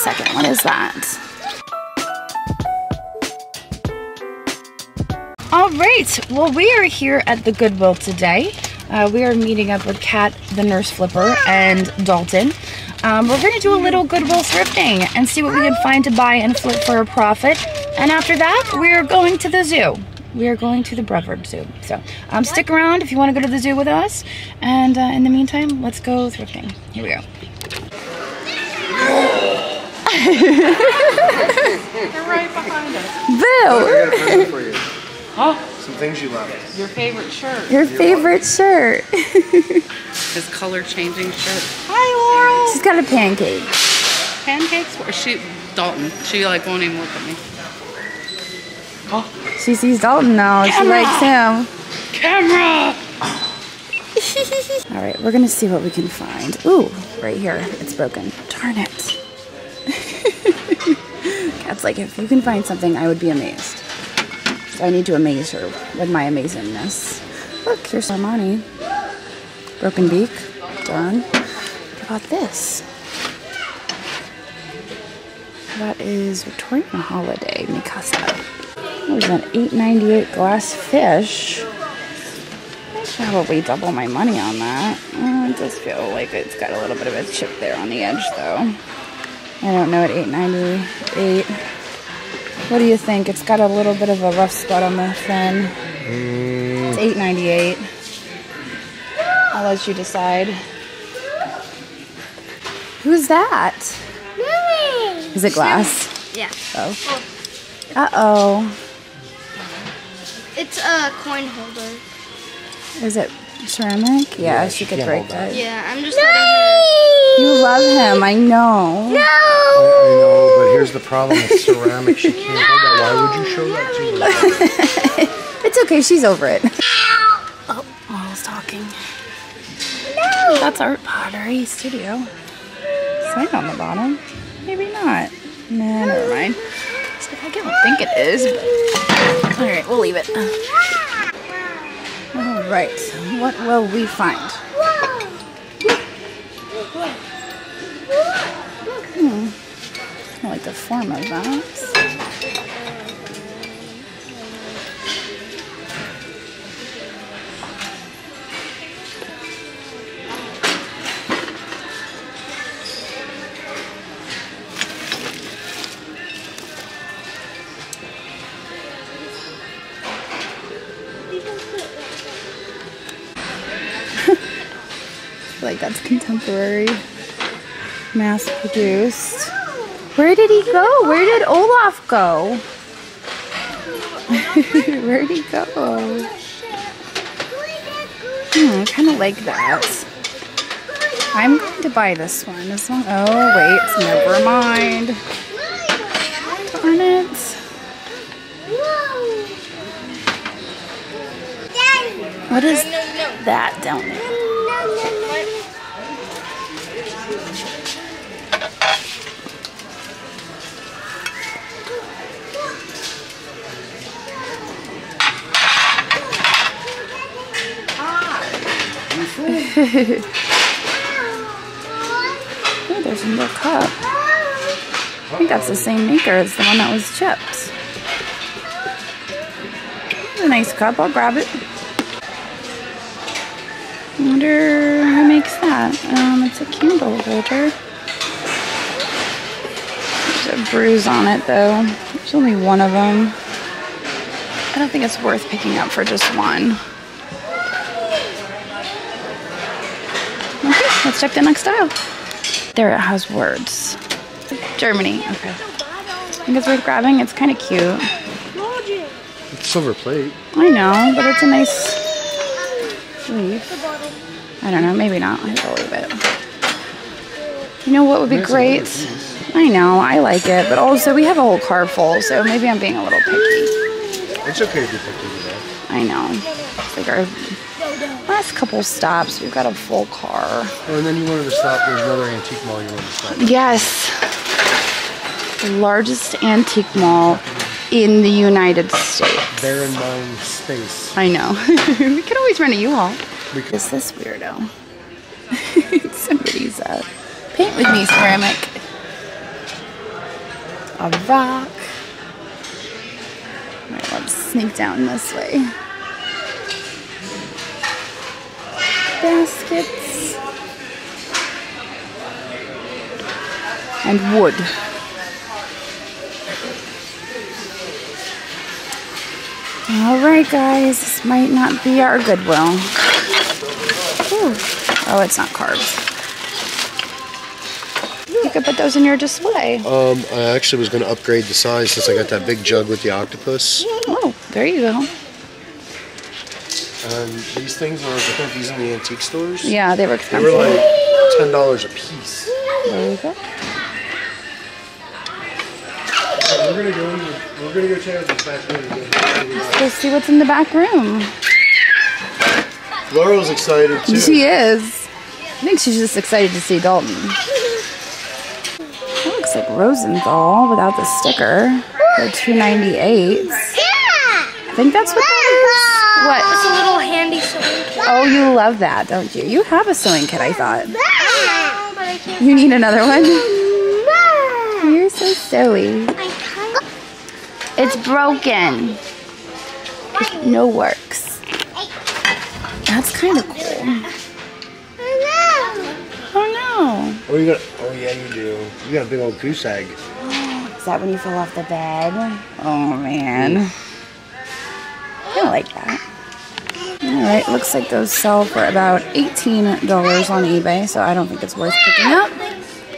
second. What is that? All right, well, we are here at the Goodwill today. We are meeting up with Kat, the nurse flipper, and Dalton. We're gonna do a little Goodwill thrifting and see what we can find to buy and flip for a profit. And after that, we are going to the zoo. We are going to the Brevard Zoo. So stick around if you wanna go to the zoo with us. And in the meantime, let's go thrifting. Here we go. They're right behind us. Boo! Oh, I got a present for you. Huh? Some things you love. Your favorite shirt. Your favorite shirt. His color-changing shirt. Hi, Laurel. She's got a pancake. Pancakes? Or she, Dalton. She like won't even look at me. Oh. She sees Dalton now. Camera. She likes him. Camera. All right, we're gonna see what we can find. Ooh, right here. It's broken. Darn it. Cat's like, if you can find something, I would be amazed. I need to amaze her with my amazingness. Look, here's Armani. Broken beak. Done. What about this? That is Victorian Holiday Mikasa. That was an $8.98 glass fish. I should probably double my money on that. I just feel like it's got a little bit of a chip there on the edge, though. I don't know at $8.98. What do you think? It's got a little bit of a rough spot on the fin. It's $8.98. I'll let you decide. Who's that? Lily. Is it glass? Yeah. Oh. Uh-oh. It's a coin holder. Is it ceramic? Yeah, she could break that. Yeah, I'm just letting her. You love him, I know. No! I know, but here's the problem with ceramic. She can't hold that. Why would you show that to her? It's okay, she's over it. Oh, Laurel's talking. No! That's Art Pottery Studio. Sign on the bottom. Maybe not. Nah, never mind. It's like, I don't think it is, but... Alright, we'll leave it. Alright, what will we find? I like the form of that. Like that's contemporary, mass produced. Where did he go? Where did Olaf go? Where did he go? I kind of like that. I'm going to buy this one. This one. Oh, wait. Never mind. Darn it. What is that down there? Oh, there's another cup. I think that's the same maker as the one that was chipped. That's a nice cup. I'll grab it. I wonder who makes that. It's a candle holder. There's a bruise on it, though. There's only one of them. I don't think it's worth picking up for just one. Let's check the next aisle. There it has words. Germany. Okay. I think it's worth grabbing. It's kind of cute. It's silver plate. I know, but it's a nice leaf. I don't know. Maybe not. I will leave it. You know what would be great? I know. I like it, but also we have a whole car full, so maybe I'm being a little picky. It's okay to be picky today. I know. It's like our last couple stops, we've got a full car. Oh, and then you wanted to stop, there's another antique mall you wanted to stop. Yes. The largest antique mall in the United States. Barren Bone Space. I know. We could always rent a U-Haul. Is this weirdo? Somebody's paint with me ceramic. a rock. All right, let's sneak down this way. Baskets. And wood. Alright guys, this might not be our Goodwill. Ooh. Oh, it's not carved. You could put those in your display. I actually was going to upgrade the size since I got that big jug with the octopus. Oh, there you go. These things are, I think these in the antique stores? Yeah, they were expensive. They were like $10 a piece. There you go. We're gonna go check out the back room. Let's see what's in the back room. Laurel's excited too. She is. I think she's just excited to see Dalton. That looks like Rosenthal without the sticker. They're $2.98. I think that's what that is. What? It's a little handy sewing kit. Oh, you love that, don't you? You have a sewing kit, I thought. No, but I can't. You need another one? No. You're so silly. It's broken. No works. That's kind of cool. Oh no. Oh yeah, you do. You got a big old goose egg. Is that when you fell off the bed? Oh man. I like that. Alright, looks like those sell for about $18 on eBay, so I don't think it's worth picking up.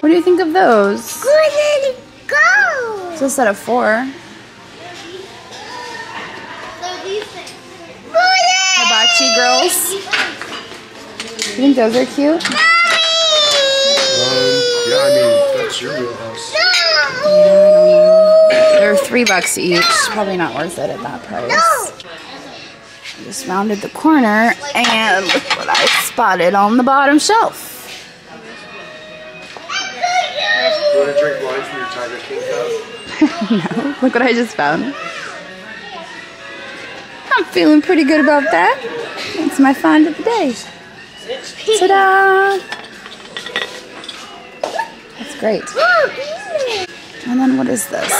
What do you think of those? Good go! It's a set of 4. Hibachi girls. You think those are cute? Yeah, I mean, that's your wheelhouse. They're $3 each. Probably not worth it at that price. I just rounded the corner and look what I spotted on the bottom shelf. You want to drink wine from your Tiger King cup? No, look what I just found. I'm feeling pretty good about that. That's my find of the day. Ta-da! That's great. And then what is this?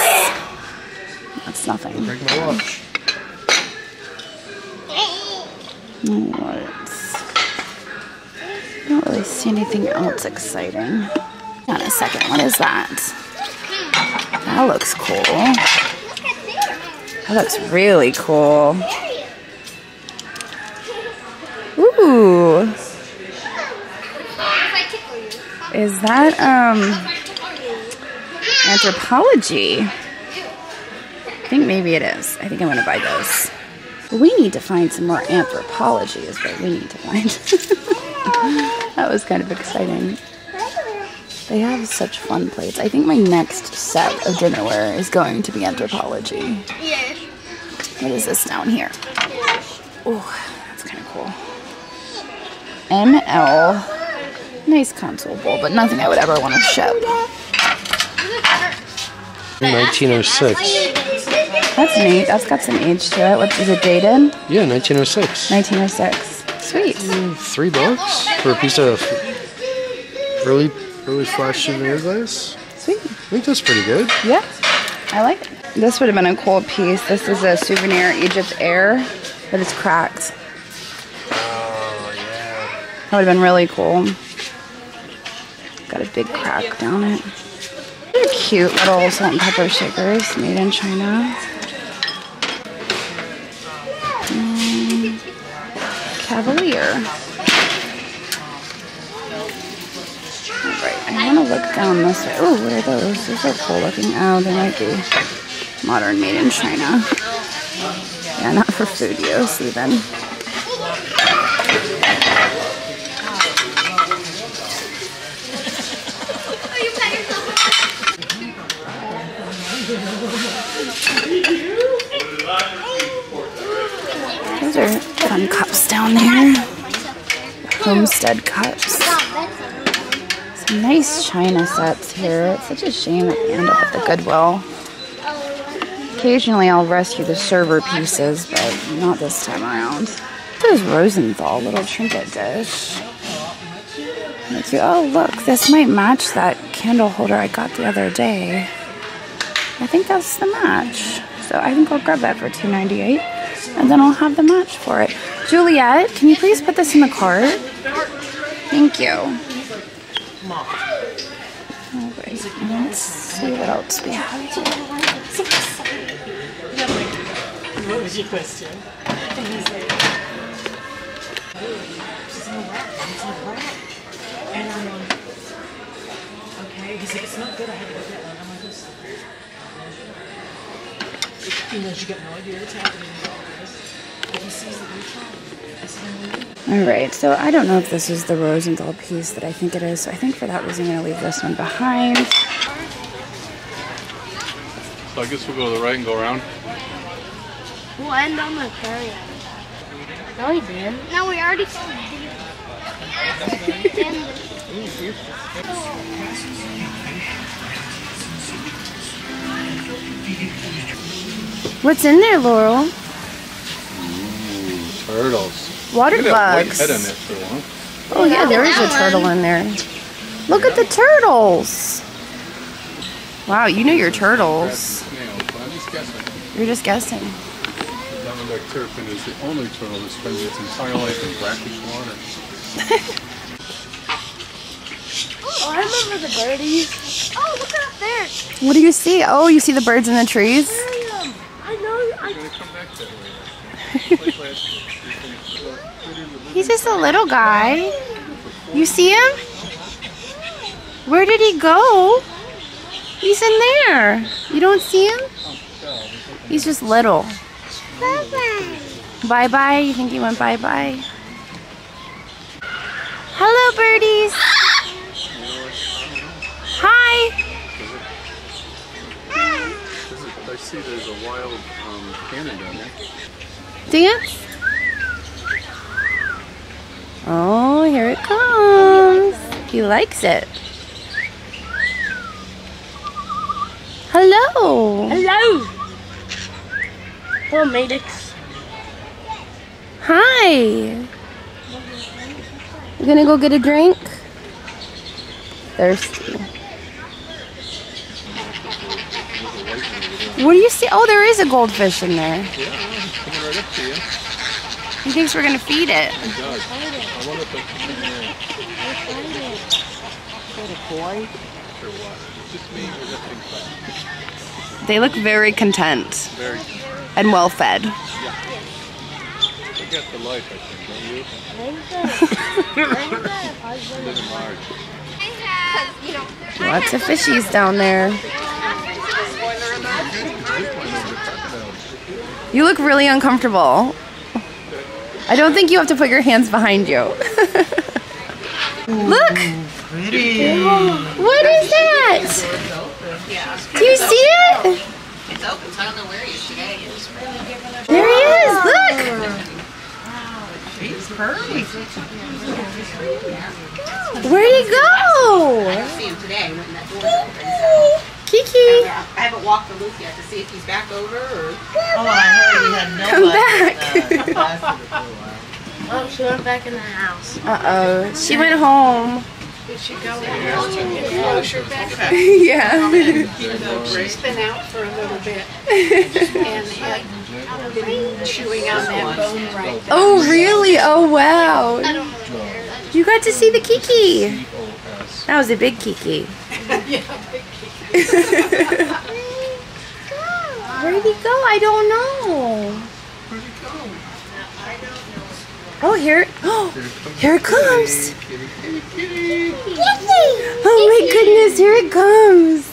That's nothing. I'll break my watch. I don't really see anything else exciting. Hang on a second, what is that? That looks cool. That looks really cool. Ooh. Is that, Anthropology? I think maybe it is. I think I'm gonna buy those. We need to find some more Anthropology is what we need to find. That was kind of exciting. They have such fun plates. I think my next set of dinnerware is going to be Anthropology. Yeah. What is this down here? Oh, that's kind of cool. ML. Nice console bowl, but nothing I would ever want to ship. 1906. That's neat. That's got some age to it. What, is it dated? Yeah, 1906. 1906. Sweet. $3 for a piece of really flash souvenir glass. Sweet. I think that's pretty good. Yeah, I like it. This would have been a cool piece. This is a souvenir Egypt air, but it's cracked. Oh, yeah. That would have been really cool. Got a big crack down it. They're cute little salt and pepper shakers made in China. Cavalier. I want to look down this way. Oh, what are those? Those are cool looking. Oh, they might be modern made in China. Yeah, not for food use even. Those are fun cups down there. Homestead cups. Nice china sets here. It's such a shame that they end up at the Goodwill. Occasionally I'll rescue the server pieces, but not this time around. This is Rosenthal little trinket dish. Oh look, this might match that candle holder I got the other day. I think that's the match. So I think I'll grab that for $2.98, and then I'll have the match for it. Juliet, can you please put this in the cart? Thank you. All right, let's see what else we have here. What was your question? Okay, because if it's not good, I have to look at one. I'm like this. Alright, so I don't know if this is the Rosenthal piece that I think it is, so I think for that reason I'm going to leave this one behind. So I guess we'll go to the right and go around. We'll end on the aquarium. No, we didn't. No, we already saw it. What's in there, Laurel? Mm, turtles. Water bugs. Head in there for long. Oh yeah, there is a turtle in there. Look at the turtles. Wow, you know your turtles. You're just guessing. Diamondback terrapin is the only turtle that spends its entire life in brackish water. Oh, I remember the birdies. Oh, look up there. What do you see? Oh, you see the birds in the trees? He's just a little guy. You see him? Where did he go? He's in there. You don't see him? He's just little. Bye-bye. Bye-bye? You think he went bye-bye? Hello, birdies. Hi. I see there's a wild cannon down there. Dance? Oh, here it comes. He likes it. Hello. Hello. Hello, Madix. Hi. You gonna go get a drink? Thirsty. What do you see? Oh, there is a goldfish in there. Yeah, it's coming right up to you. He thinks we're going to feed it. He does. I wonder if they'll come in there. Is that a boy? Or what? It's just me with that big fat. They look very content. Very content. And well fed. Yeah. They got the life, I think, don't you? Lots of fishies down there. You look really uncomfortable. I don't think you have to put your hands behind you. Look! Pretty. What is that? Do you see it? It's open, so I don't know where he is today. There he is, look! He's pearly. Where'd he go? I didn't see him today. Kiki! I haven't walked the loop yet to see if he's back over or... Oh, I heard he had no Come back! Oh, she went back in the house. Uh-oh. She went home. Did she go in? Yeah. She's been out for a little bit. And had been chewing on that bone right there. Oh, really? Oh, wow. I don't know. You got to see the Kiki. That was a big Kiki. Yeah, big Kiki. Where'd he go? I don't know. Where'd he go? I don't know. Oh, here! Oh, here it comes! Oh my goodness! Here it comes!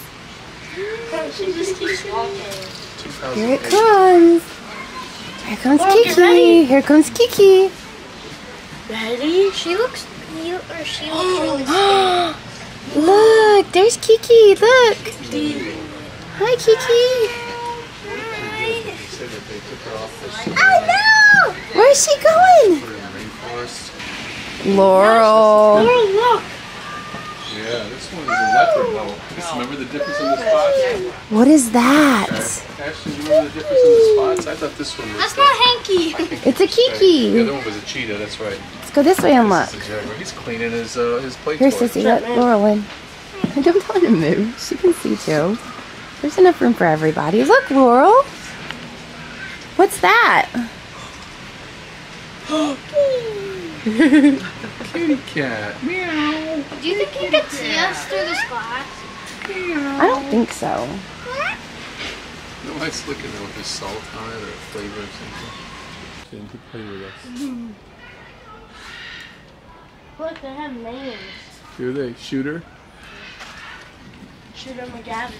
Here it comes! Here comes Kiki! Here comes Kiki! Ready? She looks cute, or she looks really cute. Look, there's Kiki, look! Hi, Kiki! Oh no! Where's she going? Laurel! Laurel, look! Yeah, this one is a leopard bubble. Remember the difference in the spots? What is that? Ashley, you remember the difference in the spots? I thought this one was... That's not Hanky! It's a Kiki! The other one was a cheetah, that's right. Let's go this way and look. He's cleaning his plate. Here, Sissy, let Laurel in. Don't tell her to move. She can see too. There's enough room for everybody. Look, Laurel. What's that? Kitty cat. Meow. Do you think he could see us through this glass? Meow. I don't think so. No, I was looking at like salt on it or flavor or something. Didn't he play with us? Look, they have names. Who are they? Shooter? Shooter McGavin.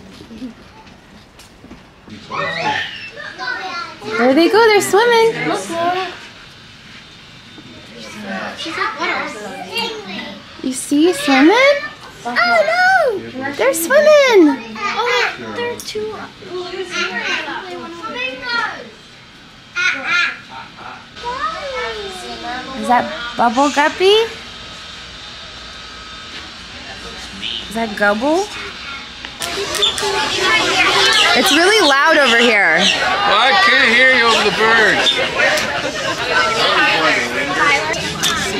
There they go, they're swimming. You see, swimming? Oh no! They're swimming! Oh, there are two. Is that Bubble Guppy? Is that Gubble? It's really loud over here. Well, I can't hear you over the birds.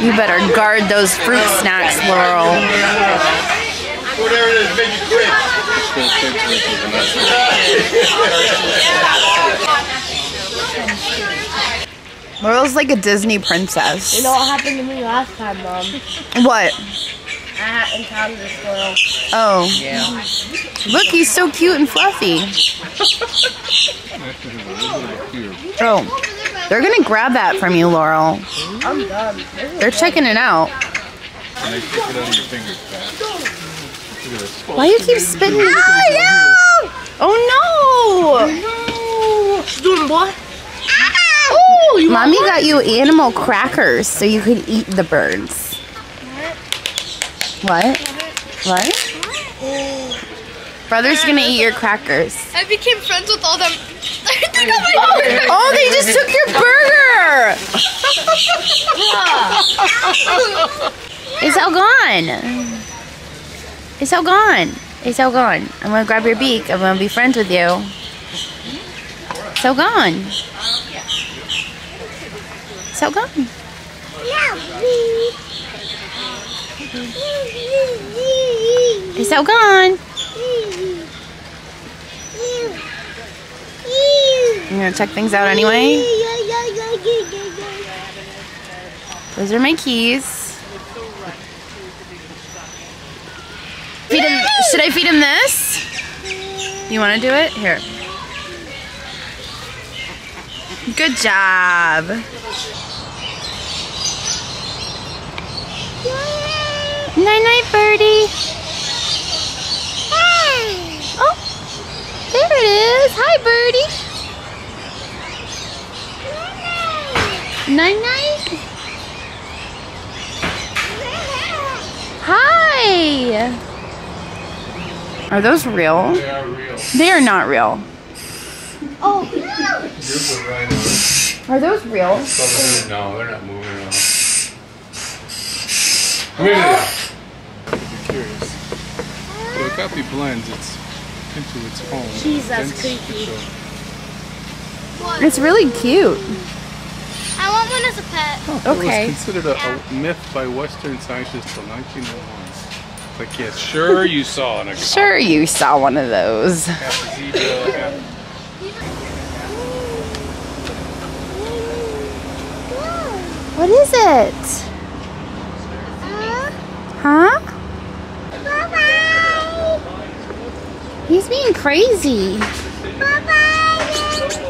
You better guard those fruit snacks, Laurel. Whatever it is, make it quick. Laurel's like a Disney princess. You know what happened to me last time, Mom? What? I had encountered this squirrel. Oh. Yeah. Look, he's so cute and fluffy. Oh. They're gonna grab that from you, Laurel. I'm done. They're checking it out. Why do you keep spitting? Oh no! Oh no! Oh, Mommy got you animal crackers so you could eat the birds. What? What? Brother's gonna eat your crackers. I became friends with all them. Oh, they just took your burger! It's all gone. It's all gone. It's all gone. I'm gonna grab your beak. I'm gonna be friends with you. It's all gone. It's all gone. Yeah. It's all gone. You're gonna check things out anyway. Those are my keys. Feed him. Should I feed him this? You want to do it? Here. Good job. Night night, birdie. Hi. Oh, there it is. Hi, birdie. Night night. Hi. Are those real? They are real. They are not real. Oh. Are those real? No, they're not moving at all. Come here. Curious. So the guppy blends into its own. Jesus, creepy. It's really cute. I want one as a pet. Oh, okay. It was considered a myth by Western scientists till 1901. Like, yeah, sure you saw an. Sure you saw one of those. What is it? Huh? He's being crazy. Bye-bye.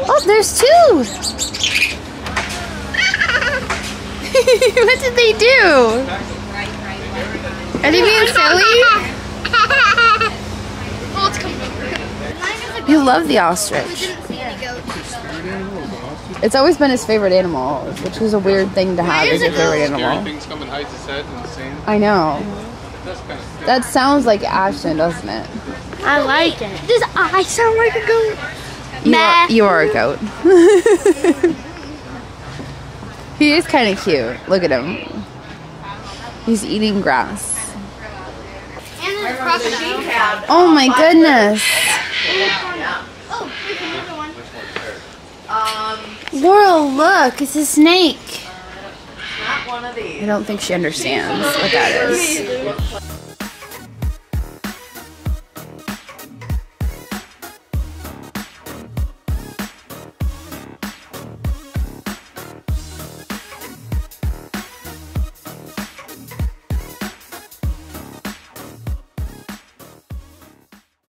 Oh, there's two. What did they do? Are they being silly? You love the ostrich. It's always been his favorite animal, which was a weird thing to have as a favorite animal. I know. That sounds like Ashton, doesn't it? I like it. Does I sound like a goat? You are a goat. He is kind of cute. Look at him. He's eating grass. Oh my goodness. Oh, here's another one. Laurel, look. It's a snake. I don't think she understands what that is.